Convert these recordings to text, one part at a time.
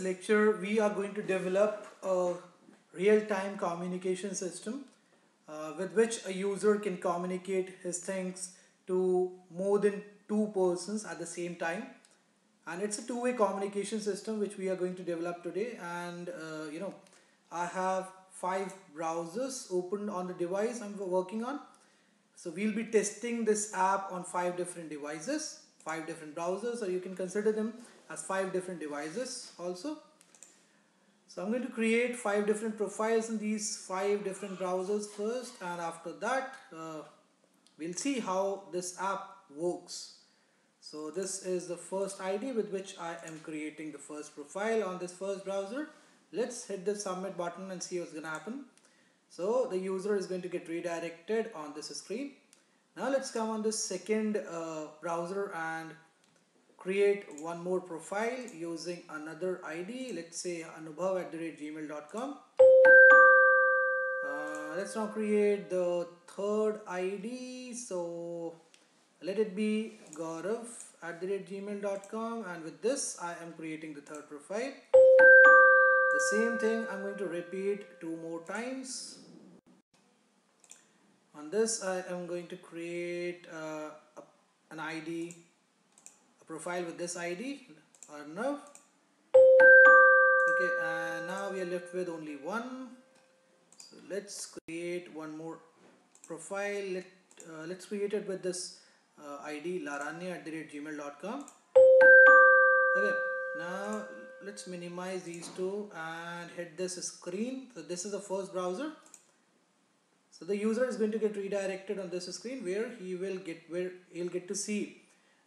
Lecture we are going to develop a real-time communication system with which a user can communicate his things to more than two persons at the same time, and it's a two-way communication system which we are going to develop today. And I have 5 browsers open on the device I'm working on, so we'll be testing this app on 5 different devices, 5 different browsers, or you can consider them as 5 different devices also. So I'm going to create 5 different profiles in these 5 different browsers first, and after that we'll see how this app works. So this is the first ID with which I am creating the first profile on this first browser. Let's hit the submit button and see what's gonna happen. So the user is going to get redirected on this screen. Now let's come on the second browser and create one more profile using another ID. Let's say anubhav@gmail.com. Let's now create the third ID. So let it be gaurav@gmail.com, and with this I am creating the third profile. The same thing I'm going to repeat 2 more times. On this I am going to create an ID, a profile with this ID, Arnav. Okay, and now we are left with only one. So let's create one more profile. Let's create it with this ID, laranya@gmail.com. Okay, now let's minimize these two and hit this screen. So this is the first browser. So the user is going to get redirected on this screen where he will get to see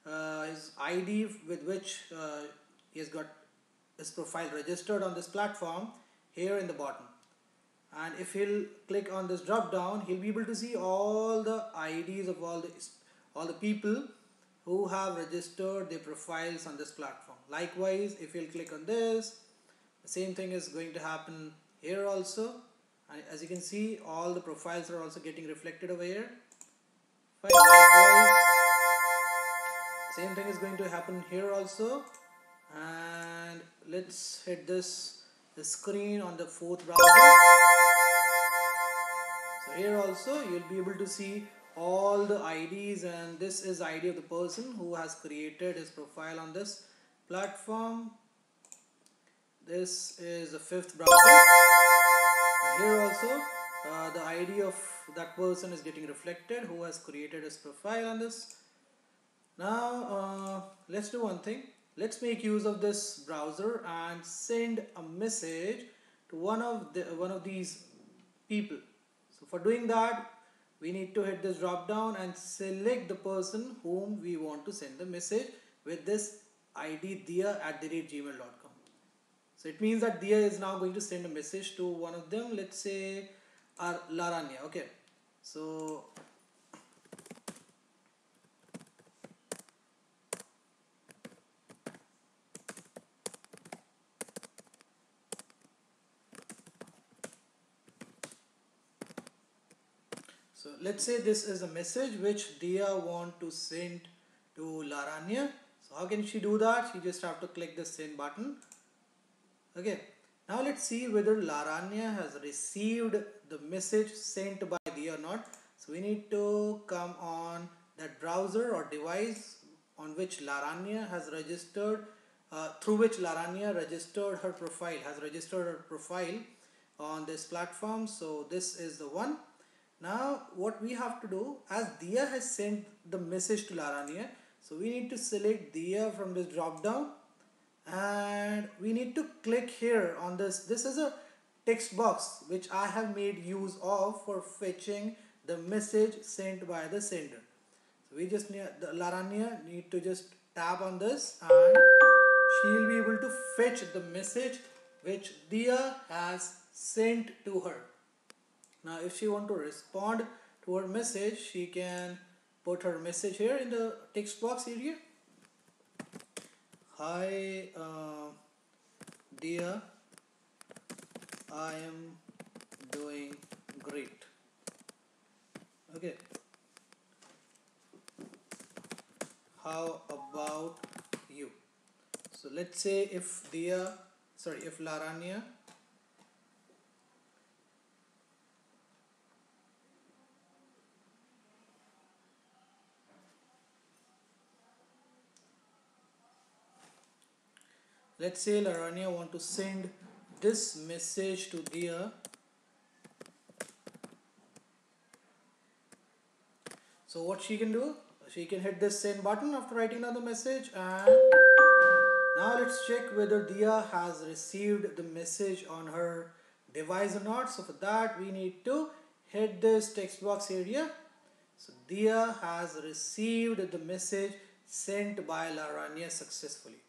his ID with which he has got his profile registered on this platform here in the bottom. And if he'll click on this drop down, he'll be able to see all the IDs of all the people who have registered their profiles on this platform. Likewise, if he'll click on this, the same thing is going to happen here also. And as you can see, all the profiles are also getting reflected over here. Likewise, same thing is going to happen here also. And let's hit the screen on the fourth browser. So here also you'll be able to see all the IDs, and this is the ID of the person who has created his profile on this platform. This is the fifth browser. Here also the ID of that person is getting reflected who has created his profile on this. Now let's do one thing. Let's make use of this browser and send a message to one of these people. So for doing that, we need to hit this drop down and select the person whom we want to send the message with this ID, diya@gmail.com. So it means that Diya is now going to send a message to one of them. Let's say Laranya. Okay. So let's say this is a message which Diya want to send to Laranya. So how can she do that? She just have to click the send button. Okay, now let's see whether Laranya has received the message sent by Diya or not. So we need to come on that browser or device on which Laranya has registered, through which Laranya has registered her profile on this platform. So this is the one. Now what we have to do, as Diya has sent the message to Laranya, so we need to select Diya from this drop down. And we need to click here on this is a text box which I have made use of for fetching the message sent by the sender. So we just need to just tap on this, and she will be able to fetch the message which Diya has sent to her. Now if she want to respond to her message, she can put her message here in the text box area. Hi Diya, I am doing great. Okay, how about you? So let's say if Diya sorry, if Laranya let's say Laranya want to send this message to Diya. So what she can do? She can hit this send button after writing down the message, and now let's check whether Diya has received the message on her device or not. So for that we need to hit this text box area. So Diya has received the message sent by Laranya successfully.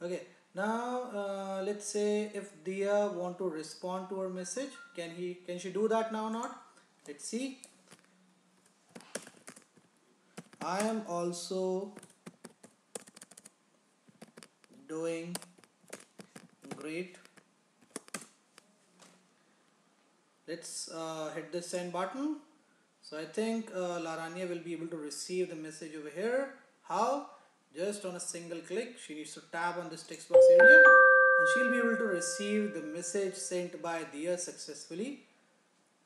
Okay, now let's say if Diya want to respond to her message, can she do that now or not? Let's see. I am also doing great. Let's hit the send button. So I think Laranya will be able to receive the message over here. How? Just on a single click. She needs to tap on this text box area and she'll be able to receive the message sent by Diya successfully.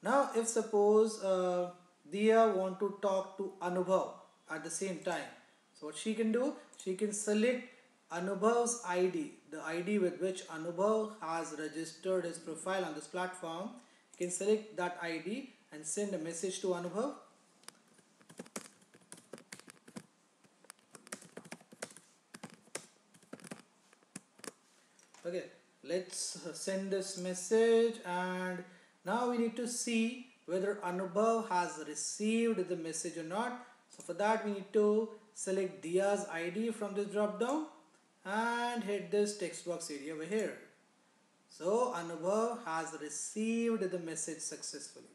Now if suppose Diya want to talk to Anubhav at the same time, so what she can do, she can select Anubhav's ID, the ID with which Anubhav has registered his profile on this platform. You can select that ID and send a message to Anubhav. Okay, let's send this message, and now we need to see whether Anubhav has received the message or not. So for that we need to select Diya's ID from this drop down and hit this text box area over here. So Anubhav has received the message successfully.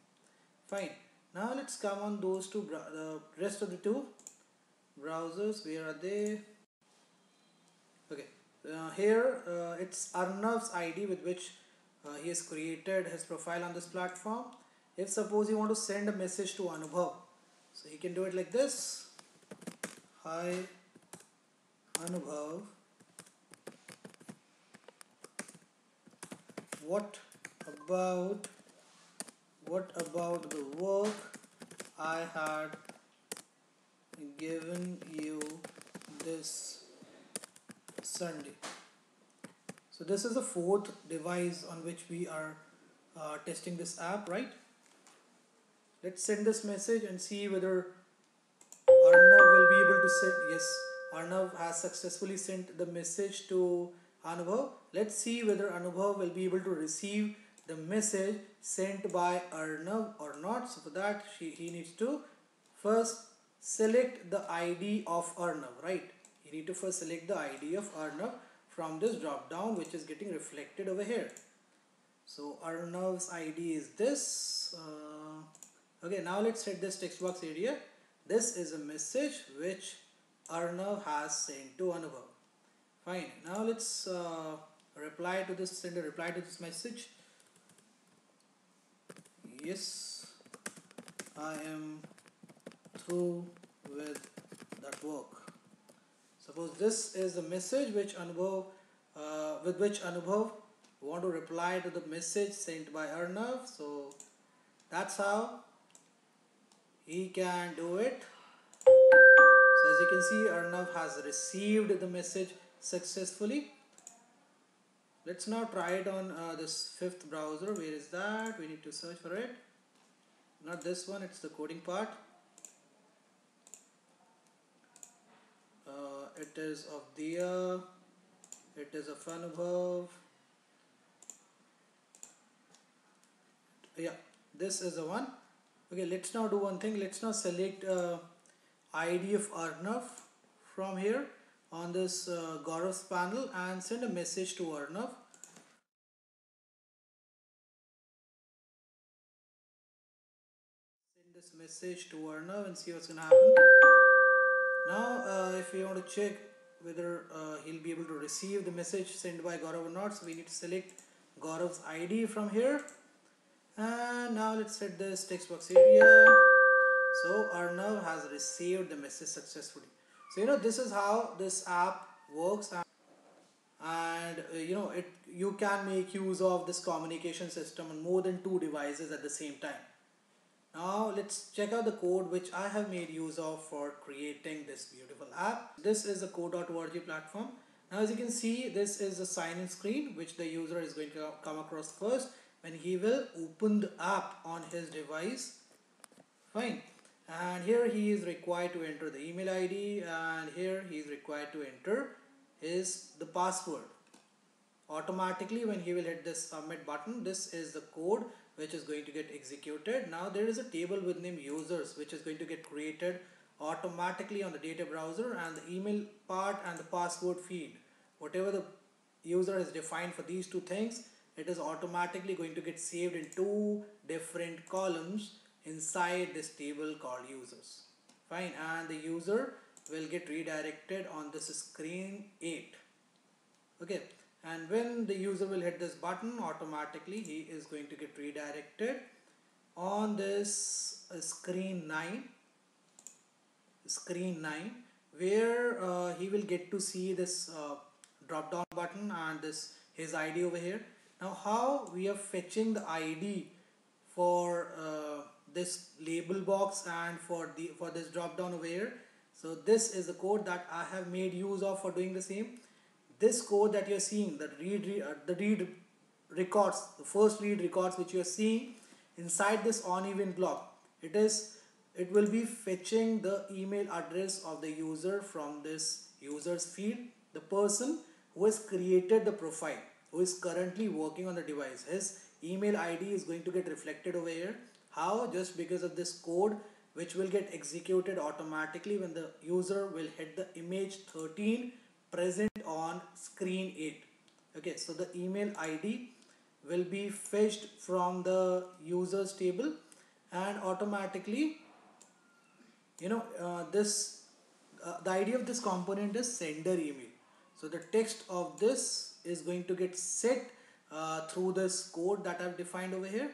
Fine. Now let's come on those two, the rest of the two browsers. Where are they? Okay, here it's Arnav's ID with which he has created his profile on this platform. If suppose you want to send a message to Anubhav, so he can do it like this. Hi Anubhav, what about the work I had given you this Sunday? So this is the fourth device on which we are testing this app, right? Let's send this message and see whether Arnav will be able to send. Yes, Arnav has successfully sent the message to Anubhav. Let's see whether Anubhav will be able to receive the message sent by Arnav or not. So for that he needs to first select the ID of Arnav, right? You need to first select the ID of Arnav from this drop down which is getting reflected over here. So Arnav's ID is this. Okay, now let's hit this text box area. This is a message which Arnav has sent to Anubhav. Fine. Now let's reply to this, send a reply to this message. Yes, I am through with that work. Suppose this is the message which Anubhav, with which Anubhav want to reply to the message sent by Arnav. So that's how he can do it. So as you can see, Arnav has received the message successfully. Let's now try it on this fifth browser. Where is that? We need to search for it. Not this one, it's the coding part. It is of Diya. It is of Anubhav. Yeah, this is the one. Okay, let's now do one thing. Let's now select ID of Arnav from here on this Gaurav's panel and send a message to Arnav. Send this message to Arnav and see what's going to happen. Now if you want to check whether he'll be able to receive the message sent by Gaurav or not, so we need to select Gaurav's ID from here. And now let's hit this text box area. So Arnav has received the message successfully. So you know, this is how this app works, and you can make use of this communication system on more than 2 devices at the same time. Now let's check out the code which I have made use of for creating this beautiful app. This is the Code.org platform. Now as you can see, this is the sign-in screen which the user is going to come across first when he will open the app on his device. Fine. And here he is required to enter the email ID, and here he is required to enter the password. Automatically when he will hit this submit button, this is the code which is going to get executed. Now there is a table with name users which is going to get created automatically on the data browser, and the email part and the password field, whatever the user has defined for these two things, it is automatically going to get saved in 2 different columns inside this table called users. Fine, and the user will get redirected on this screen 8. Okay, and when the user will hit this button, automatically he is going to get redirected on this screen 9, where he will get to see this drop down button and this his ID over here. Now how we are fetching the ID for this label box and for this drop down over here. So this is the code that I have made use of for doing the same. This code that you're seeing, the first read records which you're seeing inside this on-event block, it will be fetching the email address of the user from this users field, the person who has created the profile, who is currently working on the device. His email ID is going to get reflected over here. How? Just because of this code which will get executed automatically when the user will hit the image 13 present on screen 8. Okay, so the email ID will be fetched from the users table, and automatically the idea of this component is sender email. So the text of this is going to get set through this code that I've defined over here.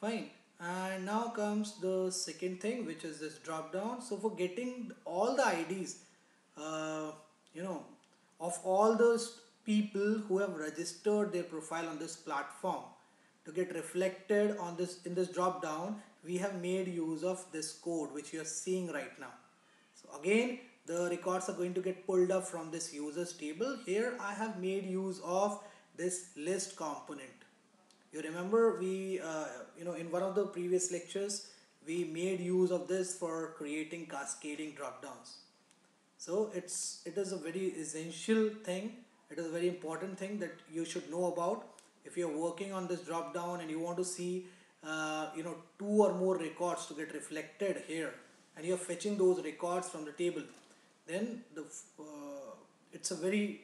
Fine. And now comes the second thing, which is this drop down. So for getting all the IDs of all those people who have registered their profile on this platform to get reflected on this in this drop down, we have made use of this code which you are seeing right now. So again, the records are going to get pulled up from this users table. Here I have made use of this list component. You remember we in one of the previous lectures we made use of this for creating cascading drop downs. So it is a very essential thing, it is a very important thing that you should know about. If you are working on this drop down and you want to see 2 or more records to get reflected here, and you are fetching those records from the table, then it's a very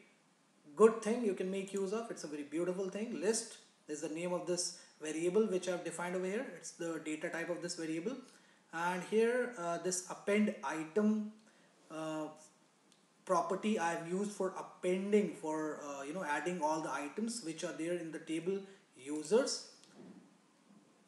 good thing you can make use of. It's a very beautiful thing. List is the name of this variable which I have defined over here. It's the data type of this variable, and here this append item property I have used for appending, for adding all the items which are there in the table users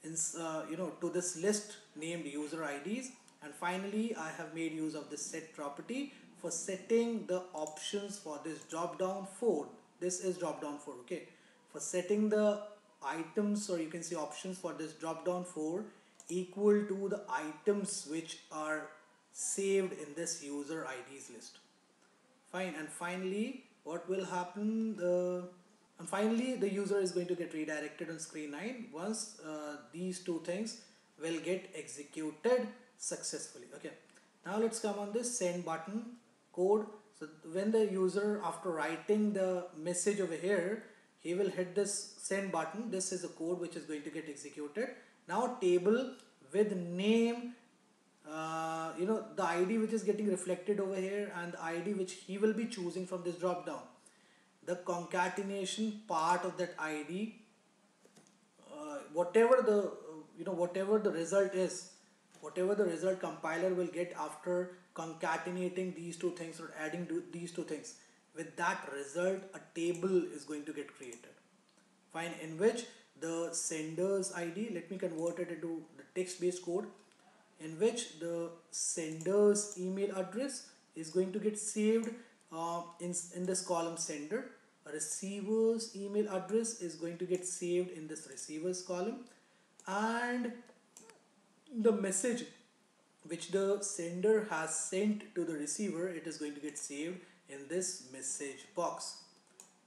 to this list named user IDs. And finally I have made use of this set property for setting the options for this drop down 4. This is drop down 4. Okay, for setting the items, or you can say options for this drop down 4 equal to the items which are saved in this user IDs list. Fine, and finally what will happen, the user is going to get redirected on screen 9 once these two things will get executed successfully. Okay, now let's come on this send button code. So when the user, after writing the message over here, he will hit this send button, this is a code which is going to get executed. Now table with name, the ID which is getting reflected over here and the ID which he will be choosing from this drop down, the concatenation part of that ID, whatever the result compiler will get after concatenating these two things or adding to these two things, with that result a table is going to get created. Fine, in which the sender's ID, let me convert it into the text-based code, in which the sender's email address is going to get saved in this column sender, receiver's email address is going to get saved in this receivers column, and the message which the sender has sent to the receiver, it is going to get saved in this message box.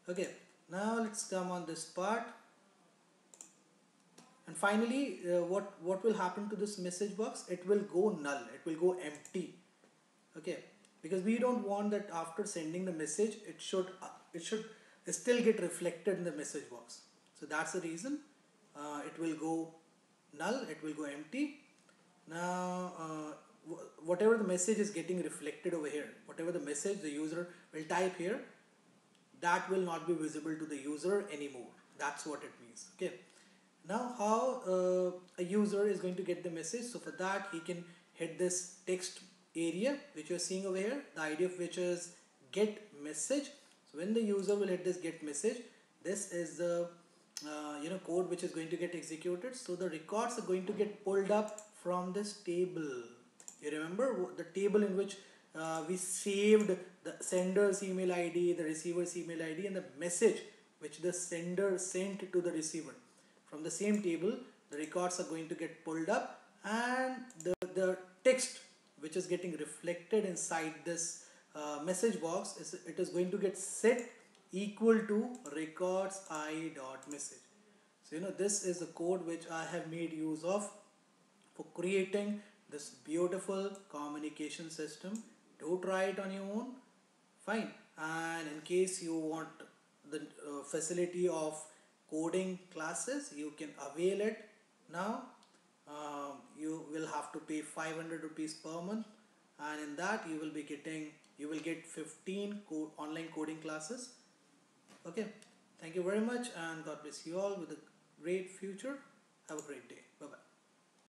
Okay, now let's come on this part. And finally, what will happen to this message box? It will go null, it will go empty. Okay, because we don't want that after sending the message, it should still get reflected in the message box. So that's the reason it will go null, it will go empty. Now, whatever the message is getting reflected over here, whatever the message the user will type here, that will not be visible to the user anymore. That's what it means. Okay. Now, how a user is going to get the message? So for that, he can hit this text area which you're seeing over here, the ID of which is get message. So when the user will hit this get message, this is the code which is going to get executed. So the records are going to get pulled up from this table. You remember the table in which we saved the sender's email ID, the receiver's email ID, and the message which the sender sent to the receiver. From the same table, the records are going to get pulled up, and the text which is getting reflected inside this message box, it is going to get set equal to records I dot message. So this is the code which I have made use of for creating this beautiful communication system. Do try it on your own, fine. And in case you want the facility of coding classes, you can avail it now. You will have to pay 500 rupees per month, and in that you will get 15 online coding classes. Okay, thank you very much, and God bless you all with a great future. Have a great day.